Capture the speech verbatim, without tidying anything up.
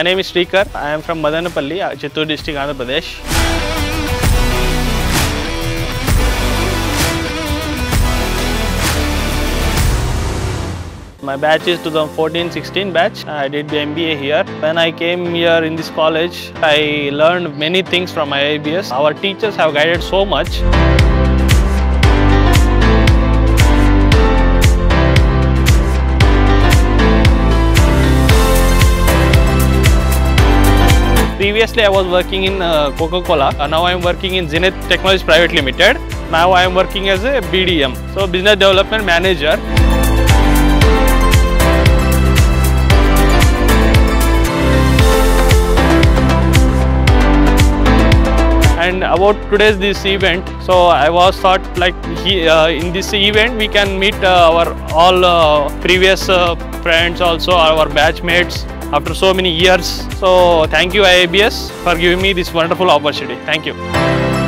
My name is Srikar. I am from Madanapalli, Chittoor district, Andhra Pradesh. My batch is twenty fourteen sixteen batch. I did the M B A here. When I came here in this college, I learned many things from I I B S. Our teachers have guided so much. Previously, I was working in uh, Coca-Cola. Uh, now I am working in Zenith Technologies Private Limited. Now I am working as a B D M, so Business Development Manager. And about today's this event, so I was thought like he, uh, in this event we can meet uh, our all uh, previous uh, friends, also our batchmates. After so many years. So thank you I I B S for giving me this wonderful opportunity. Thank you.